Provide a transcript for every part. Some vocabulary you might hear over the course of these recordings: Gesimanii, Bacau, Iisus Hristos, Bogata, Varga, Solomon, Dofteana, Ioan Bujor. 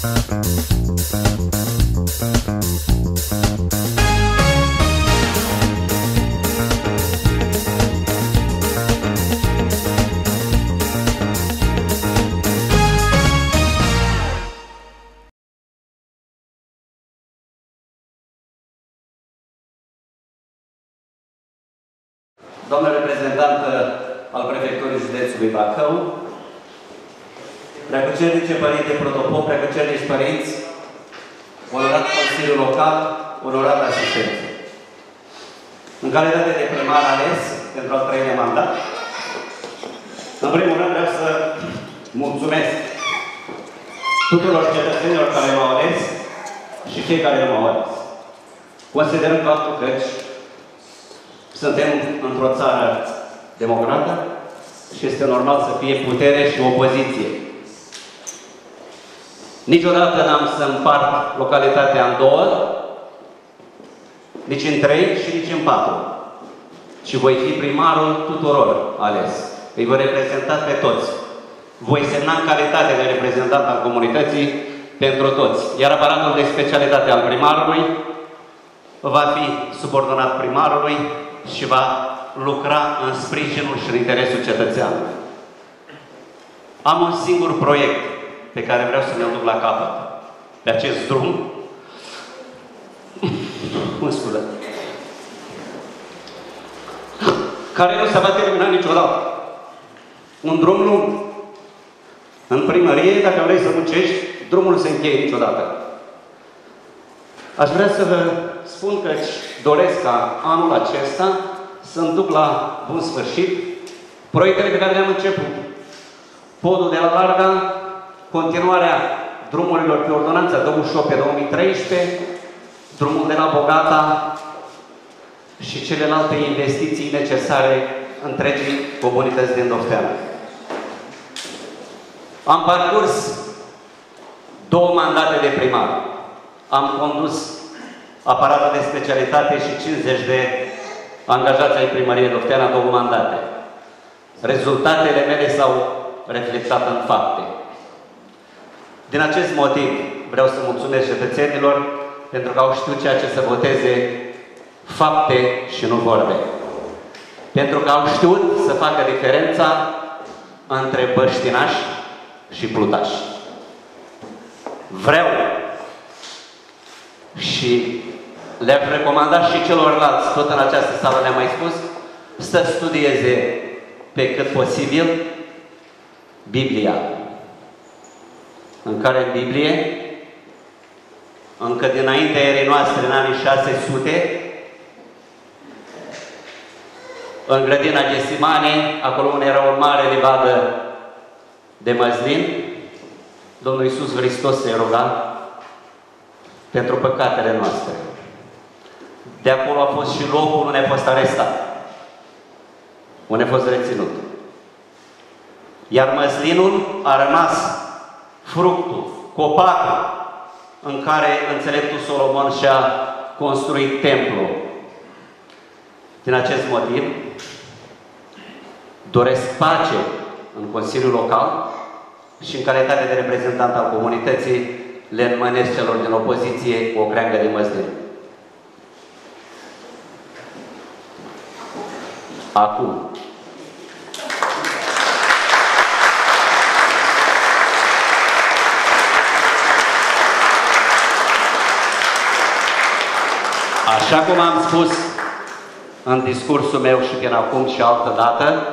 Doamnă reprezentantă al Prefecturii Județului Bacau, preacucernice părinte protopop, preacucernici părinți, onorat Consiliul Local, onorat asistență. În calitate de primar ales pentru al treilea mandat, în primul rând vreau să mulțumesc tuturor cetățenilor care m-au ales și cei care nu m-au ales. Considerând faptul că suntem într-o țară democrată și este normal să fie putere și opoziție. Niciodată n-am să împart localitatea în două, nici în trei și nici în patru. Și voi fi primarul tuturor ales. Îi voi reprezenta pe toți. Voi semna în calitate de reprezentant al comunității pentru toți. Iar aparatul de specialitate al primarului va fi subordonat primarului și va lucra în sprijinul și în interesul cetățeanului. Am un singur proiect pe care vreau să ne-l duc la capăt. Pe acest drum, care nu se va termina niciodată. Un drum lung. În primărie, dacă vrei să muncești, drumul nu se încheie niciodată. Aș vrea să vă spun că doresc ca anul acesta să-mi duc la bun sfârșit proiectele pe care le-am început. Podul de la Varga, continuarea drumurilor pe ordonanța 28/2013, drumul de la Bogata și celelalte investiții necesare întregii comunități din Dofteana. Am parcurs 2 mandate de primar. Am condus aparatul de specialitate și 50 de angajați ai primăriei Dofteana, 2 mandate. Rezultatele mele s-au reflectat în fapte. Din acest motiv vreau să mulțumesc cetățenilor pentru că au știut ceea ce să voteze, fapte și nu vorbe. Pentru că au știut să facă diferența între băștinași și plutași. Vreau și le-am recomandat și celorlalți, tot în această sală le-am mai spus, să studieze pe cât posibil Biblia. În care în Biblie, încă dinaintea erei noastre, în anii 600, în grădina Gesimanii, acolo unde era o mare livadă de măslin, Domnul Iisus Hristos se ruga pentru păcatele noastre. De acolo a fost și locul unde a fost arestat, unde a fost reținut. Iar măslinul a rămas fructul, copacul în care înțeleptul Solomon și-a construit templul. Din acest motiv, doresc pace în Consiliul Local și în calitate de reprezentant al comunității le înmânesc celor din opoziție cu o creangă de măsline. Acum. Așa cum am spus în discursul meu și până acum și altă dată,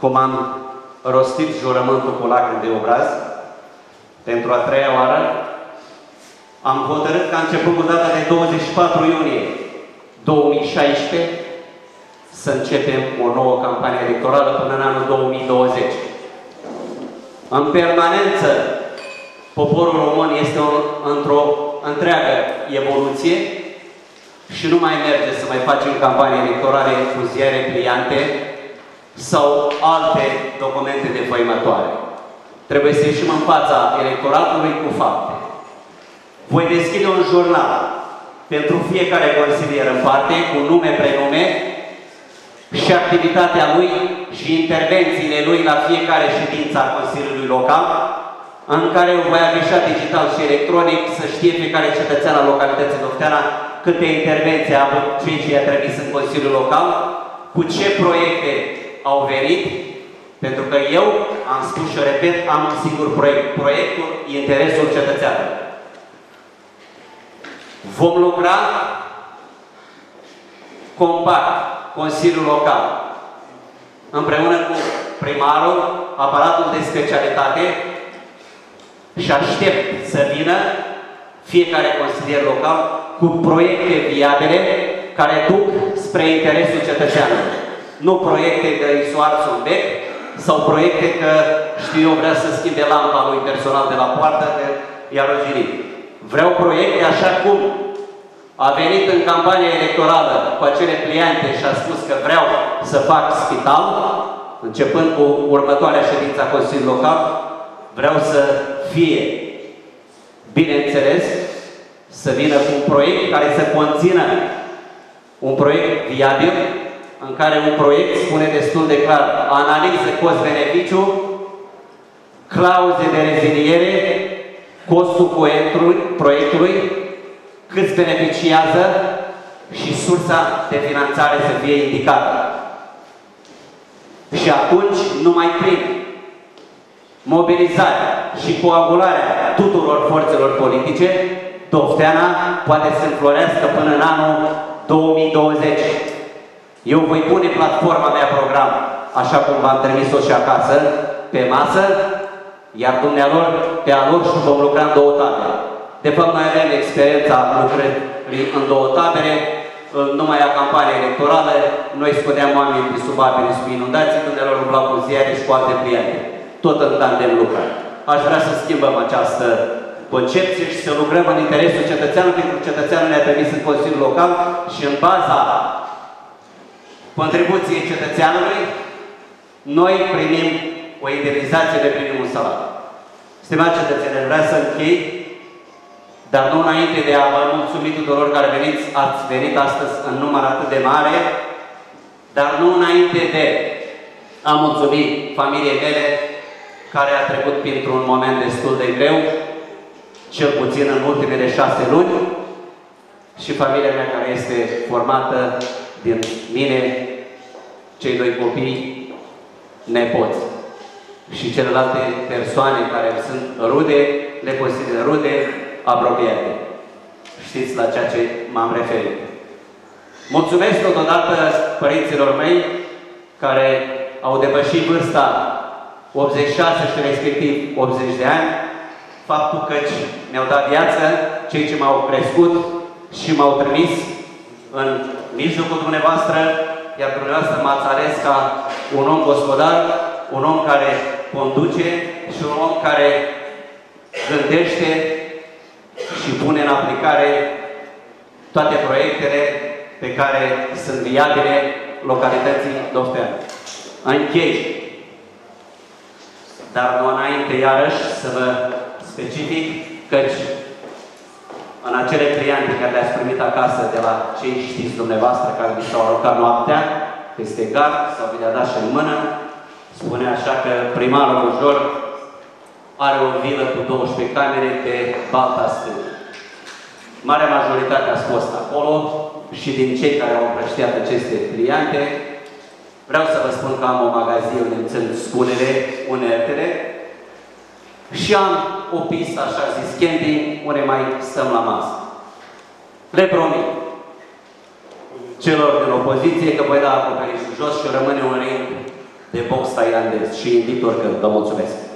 cum am rostit jurământul cu lacrimi de obraz, pentru a treia oară, am hotărât că a început cu data de 24 iunie 2016 să începem o nouă campanie electorală până în anul 2020. În permanență, poporul român este într-o întreagă evoluție și nu mai merge să mai facem campanii electorale cu ziare pliante sau alte documente defăimătoare. Trebuie să ieșim în fața electoratului cu fapte. Voi deschide un jurnal pentru fiecare consilier în parte, cu nume, prenume și activitatea lui și intervențiile lui la fiecare ședință a Consiliului Local în care voi afișa digital și electronic să știe fiecare cetățean al localității Dofteana câte intervenții a avut cei ce i-a trimis în Consiliul Local, cu ce proiecte au venit, pentru că eu am spus și o repet, am un singur proiect, proiectul Interesul Cetățeanului. Vom lucra compact, Consiliul Local, împreună cu primarul, aparatul de specialitate, și aștept să vină fiecare consilier local cu proiecte viabile care duc spre interesul cetățeanului. Nu proiecte de isoarță un bec sau proiecte că, știu eu, vrea să schimbe lampa lui personal de la poartă, de i-a ruginit. Vreau proiecte așa cum a venit în campania electorală cu acele pliante și a spus că vreau să fac spital, începând cu următoarea ședință a Consiliului Local. Vreau să fie, bineînțeles, să vină cu un proiect care să conțină un proiect viabil, în care un proiect spune destul de clar analiză cost-beneficiu, clauze de reziliere, costul proiectului, cât beneficiază și sursa de finanțare să fie indicată. Și atunci, numai prin mobilizarea și coagularea tuturor forțelor politice, Dofteana poate să înflorească până în anul 2020. Eu voi pune platforma mea program, așa cum v-am trimis-o și acasă, pe masă, iar dumnealor pe a lor și vom lucra în două tabere. De fapt, noi avem experiența lucrării în două tabere, numai la campania electorală, noi scoteam oamenii de sub apele, sub inundații, dumnealor umblau cu ziare și cu alte pliante. Tot în tandem lucrăm. Aș vrea să schimbăm această concepție și să lucrăm în interesul cetățeanului, pentru că cetățeanul ne-a trimis în Consiliul Local și în baza contribuției cetățeanului, noi primim o indemnizație, de primim un salariu. Stimați cetățeni, vreau să închei, dar nu înainte de a vă mulțumi tuturor care veniți, ați venit astăzi în număr atât de mare, dar nu înainte de a mulțumi familiei mele, care a trecut printr-un moment destul de greu, cel puțin în ultimele 6 luni, și familia mea care este formată din mine, cei 2 copii, nepoți și celelalte persoane care sunt rude, le consider rude, apropiate. Știți la ceea ce m-am referit. Mulțumesc totodată părinților mei care au depășit vârsta 86 și respectiv 80 de ani, faptul că mi-au dat viață, cei ce m-au crescut și m-au trimis în mijlocul dumneavoastră, iar dumneavoastră m-ați ales ca un om gospodar, un om care conduce și un om care gândește și pune în aplicare toate proiectele pe care sunt viabile localității Dofteana. Închei. Dar nu înainte, iarăși, să vă specific, căci în acele cliente care le-ați primit acasă de la cei știți dumneavoastră, care vi s-au aruncat noaptea, peste gard, sau vi le-a dat și în mână, spune așa că primarul Bujor are o vilă cu 12 camere pe balta stângă. Marea majoritate a fost acolo și din cei care au împrăștiat aceste cliente, vreau să vă spun că am o magazie unde îmi țin sculele, unertele, și am o pistă, așa zis, camping, unde mai stăm la masă. Le promit celor din opoziție că voi da acoperișul jos și rămâne un ring de box tailandez și invit oricând. Vă mulțumesc!